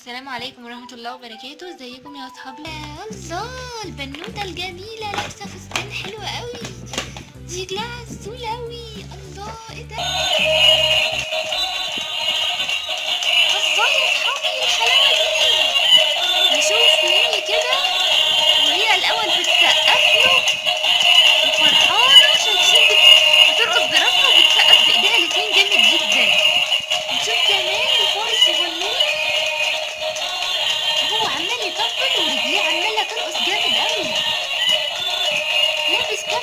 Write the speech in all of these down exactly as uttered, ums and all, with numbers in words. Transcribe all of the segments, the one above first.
السلام عليكم ورحمه الله وبركاته. ازيكم يا اصحابي؟ الله البنوته الجميله لابسه فستان حلو قوي، شكلها سول قوي. الله ايه ده؟ الله يا اصحابي الحلاوه دي، نشوف مين كده وهي الاول بتسقف له وفرحانه، شايفين بترقص براسها وبتسقف بايديها، الاتنين جامد جدا. نشوف كمان الفارس والنور وهو عمال يطبل ورجليه عماله ترقص جامد قوي، لابس كاب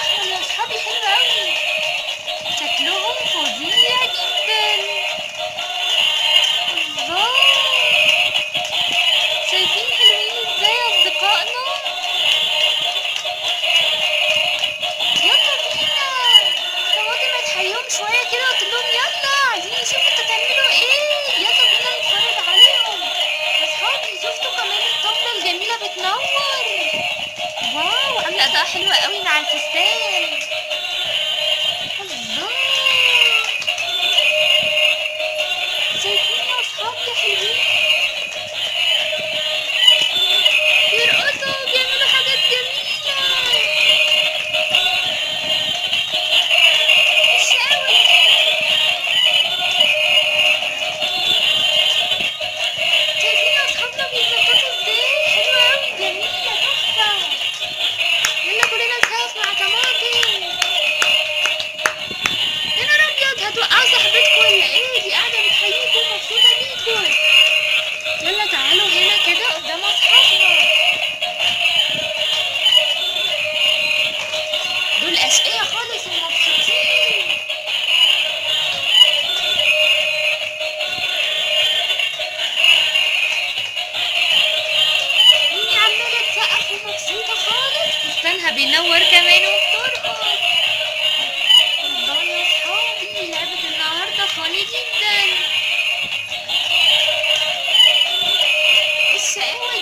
احمر يا اصحابي حلو قوي، شكلهم فظيع جدا. الله شايفين حلوين ازاي يا اصدقائنا؟ يلا بينا، اقعدوا ما تحيهم شويه كده وتقول لهم يلا عايزين نشوف انتوا بتعملوا ايه، يلا بينا نتفرج عليهم. اصحابي شفتوا كمان الطبله الجميله بتنور، واو عامله اضاءه حلوه قوي مع الفستان. الله شايفين يا اصحابي حلوين بيرقصوا وبيعملوا حاجات جميله. مش قوي شايفين يا اصحابنا بيتنططوا ازاي، حلوه قوي جميله تحفه. يلا كلنا نسقف مع طماطم. يا نهار ابيض، هتوقعوا صاحبتكم ولا ايه؟ دي قاعده بتحييكم مبسوطه بيكم. يلا تعالوا هنا كده قدام اصحابنا، دول اشقياء خالص ومبسوطين. مين عماله تسقف ومبسوطه خالص، فستانها بينور كمان وبترقص. الله يا اصحابي لعبة النهارده فاني جدا، ايه الشقاوة دي؟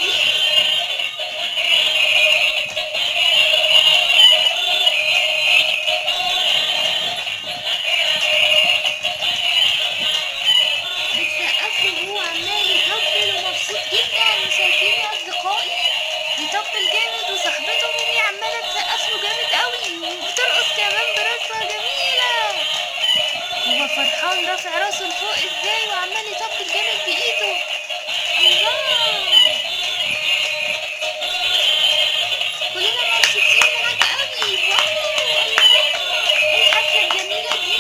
بتسقف له وهو عمال يطبل ومبسوط جدا. شايفين يا اصدقائي بيطبل جامد وصاحبته ميمي عماله تسقف له جامد قوي وبترقص كمان براسها جميله، هو فرحان رافع راسه لفوق ازاي وعمال يطبل جامد بايده. الله كلنا مبسوطين معاك قوي، واو الله ايه الحفله الجميله دي.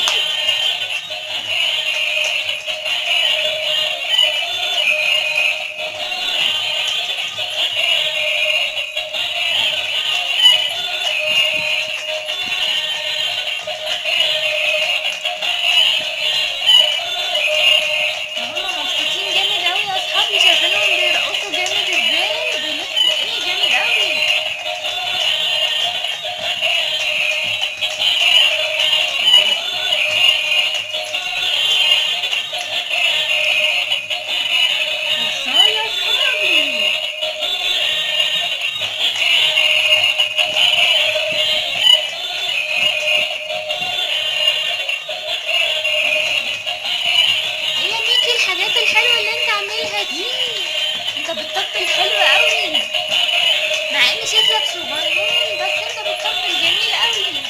هما مبسوطين جامد اوي يا اصحابي، شايفينهم بيرقصوا جامد ازاي وبيلفوا ايه جامد اوي. الله يا اصحابي ايه يا ميكي الحاجات الحلوه اللي انت عاملها دي، انت بتطبل حلو قوي مع ان شكلك صغنون بس انت بتطبل جميل قوي.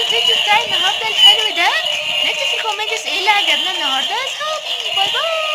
الفيديو بتاع النهارده الحلو ده، نكتب في الكومنتس ايه اللي عجبنا النهارده. باي باي.